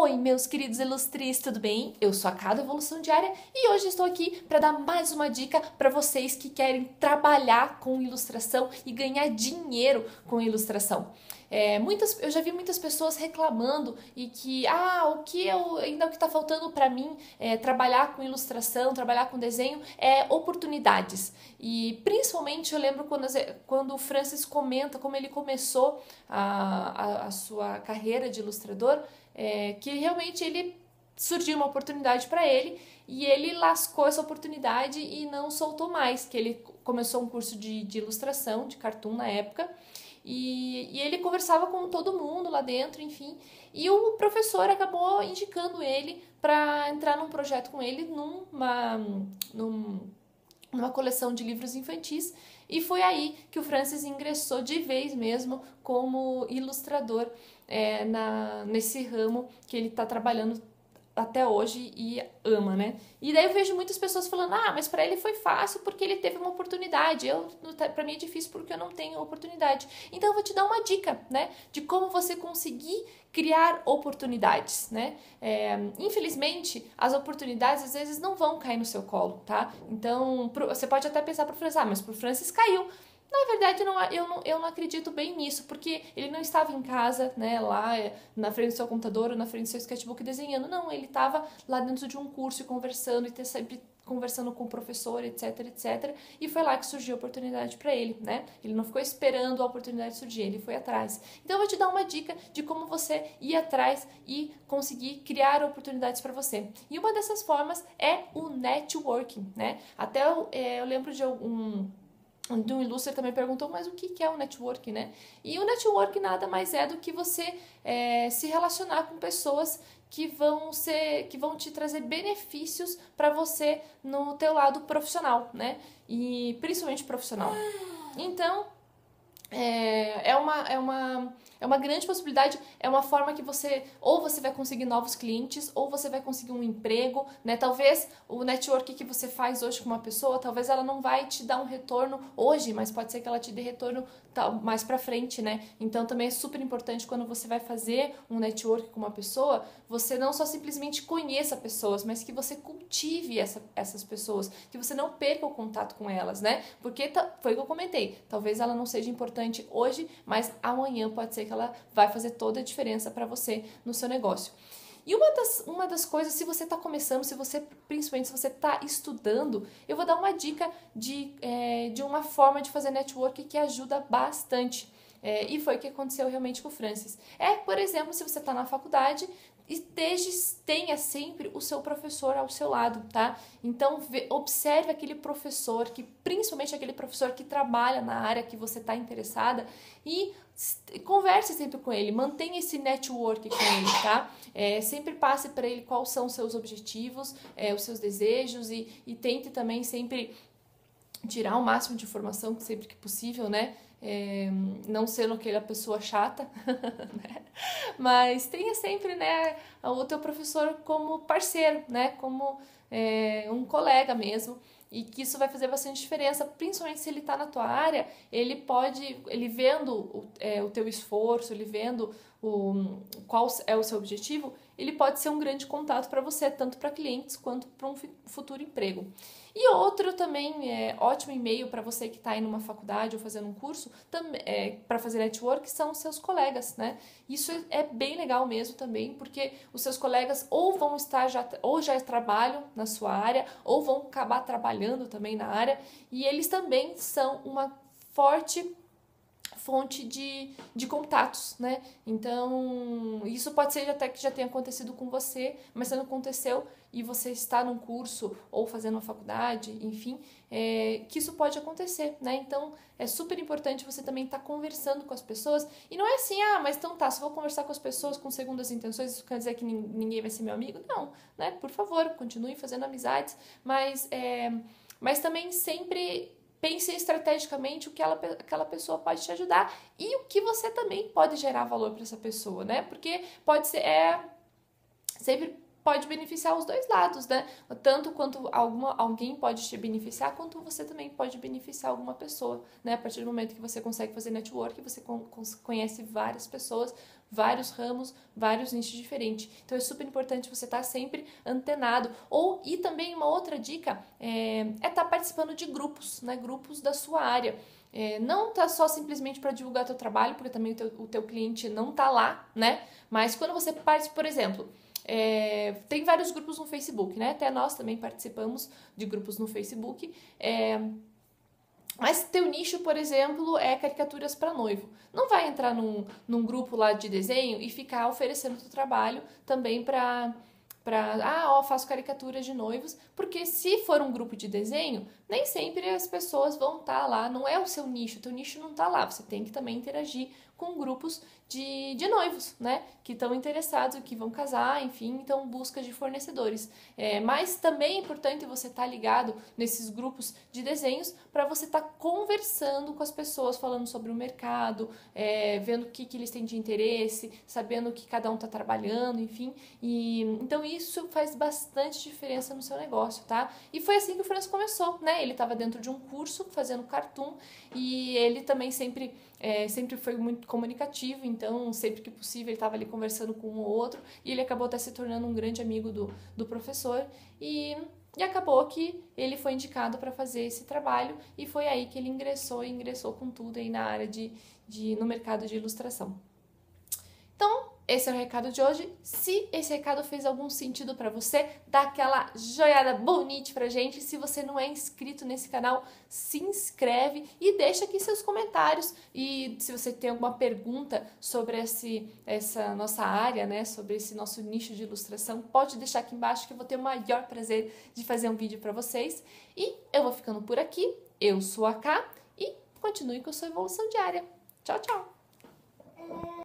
Oi, meus queridos ilustres, tudo bem? Eu sou a Carla Evolução Diária e hoje estou aqui para dar mais uma dica para vocês que querem trabalhar com ilustração e ganhar dinheiro com ilustração. Eu já vi muitas pessoas reclamando e que, o que está faltando para mim é trabalhar com ilustração, trabalhar com desenho, é oportunidades. E principalmente eu lembro quando o Francis comenta como ele começou a sua carreira de ilustrador, que realmente ele surgiu uma oportunidade para ele e ele lascou essa oportunidade e não soltou mais, que ele começou um curso de ilustração, de cartoon na época, e ele conversava com todo mundo lá dentro, enfim, e o professor acabou indicando ele para entrar num projeto com ele numa coleção de livros infantis, e foi aí que o Francis ingressou de vez mesmo como ilustrador nesse ramo que ele está trabalhando até hoje e ama, né? E daí eu vejo muitas pessoas falando, mas para ele foi fácil porque ele teve uma oportunidade, para mim é difícil porque eu não tenho oportunidade. Então eu vou te dar uma dica, né, de como você conseguir criar oportunidades, né? Infelizmente, as oportunidades às vezes não vão cair no seu colo, tá? Então você pode até pensar para o Francis, mas para o Francis caiu. Na verdade, eu não acredito bem nisso, porque ele não estava em casa, né, lá na frente do seu computador ou na frente do seu sketchbook desenhando. Não, ele estava lá dentro de um curso e sempre conversando com o professor, etc, etc. E foi lá que surgiu a oportunidade para ele, né? Ele não ficou esperando a oportunidade surgir, ele foi atrás. Então, eu vou te dar uma dica de como você ir atrás e conseguir criar oportunidades para você. E uma dessas formas é o networking, né? Até eu lembro de um ilustre também perguntou, mas o que é o networking, né? E o networking nada mais é do que você se relacionar com pessoas que vão te trazer benefícios para você no teu lado profissional, né? E principalmente profissional. Então, é uma grande possibilidade, é uma forma que você vai conseguir novos clientes, ou você vai conseguir um emprego, né? Talvez o network que você faz hoje com uma pessoa, talvez ela não vai te dar um retorno hoje, mas pode ser que ela te dê retorno mais pra frente, né? Então também é super importante quando você vai fazer um network com uma pessoa, você não só simplesmente conheça pessoas, mas que você cultive essas pessoas, que você não perca o contato com elas, né? Porque foi o que eu comentei, talvez ela não seja importante hoje, mas amanhã pode ser que ela vai fazer toda a diferença para você no seu negócio. E uma das coisas, se você está começando, principalmente se você está estudando, eu vou dar uma dica de uma forma de fazer network que ajuda bastante. E foi o que aconteceu realmente com o Francis. Por exemplo, se você está na faculdade, tenha sempre o seu professor ao seu lado, tá? Então, observe aquele professor, principalmente aquele professor que trabalha na área que você está interessada, e converse sempre com ele, mantenha esse network com ele, tá? Sempre passe para ele quais são os seus objetivos, os seus desejos, e tente também sempre tirar o máximo de informação sempre que possível, né? Não sendo aquela pessoa chata, né? Mas tenha sempre, né, o teu professor como parceiro, né, como um colega mesmo, e que isso vai fazer bastante diferença, principalmente se ele está na tua área, ele vendo o teu esforço, ele vendo qual é o seu objetivo, ele pode ser um grande contato para você, tanto para clientes quanto para um futuro emprego. E outro também ótimo e-mail para você que está aí numa faculdade ou fazendo um curso, para fazer network, são os seus colegas, né? Isso é bem legal mesmo também, porque os seus colegas ou já trabalham na sua área, ou vão acabar trabalhando também na área, e eles também são uma forte fonte de contatos, né? Então, isso pode ser até que já tenha acontecido com você, mas se não aconteceu e você está num curso ou fazendo uma faculdade, enfim, que isso pode acontecer, né? Então, é super importante você também estar conversando com as pessoas, e não é assim, mas então tá, se eu vou conversar com as pessoas com segundas intenções, isso quer dizer que ninguém vai ser meu amigo? Não, né? Por favor, continue fazendo amizades, mas também sempre pense estrategicamente o que aquela pessoa pode te ajudar e o que você também pode gerar valor para essa pessoa, né? Porque sempre pode beneficiar os dois lados, né? Tanto quanto alguém pode te beneficiar, quanto você também pode beneficiar alguma pessoa, né? A partir do momento que você consegue fazer network, você conhece várias pessoas, vários ramos, vários nichos diferentes. Então é super importante você estar sempre antenado. E também uma outra dica é estar participando de grupos, né? Grupos da sua área. Não tá só simplesmente para divulgar teu trabalho, porque também o teu cliente não tá lá, né? Mas quando você participa, por exemplo, tem vários grupos no Facebook, né? Até nós também participamos de grupos no Facebook. Mas teu nicho, por exemplo, é caricaturas para noivo. Não vai entrar num grupo lá de desenho e ficar oferecendo teu trabalho também faço caricaturas de noivos, porque se for um grupo de desenho, nem sempre as pessoas vão estar lá, não é o teu nicho não está lá, você tem que também interagir com grupos de noivos, né, que estão interessados, que vão casar, enfim, então busca de fornecedores. Mas também é importante você estar ligado nesses grupos de desenhos para você estar conversando com as pessoas, falando sobre o mercado, vendo o que eles têm de interesse, sabendo o que cada um está trabalhando, enfim. Então isso faz bastante diferença no seu negócio, tá? E foi assim que o Franz começou, né? Ele estava dentro de um curso fazendo cartoon e ele também sempre foi muito comunicativo, então sempre que possível ele estava ali conversando com um ou outro e ele acabou até se tornando um grande amigo do professor e acabou que ele foi indicado para fazer esse trabalho e foi aí que ele ingressou com tudo aí na área no mercado de ilustração. Então, esse é o recado de hoje. Se esse recado fez algum sentido para você, dá aquela joiada bonita pra gente. Se você não é inscrito nesse canal, se inscreve e deixa aqui seus comentários. E se você tem alguma pergunta sobre essa nossa área, né, sobre esse nosso nicho de ilustração, pode deixar aqui embaixo que eu vou ter o maior prazer de fazer um vídeo para vocês. E eu vou ficando por aqui. Eu sou a Ká e continue com a sua evolução diária. Tchau, tchau!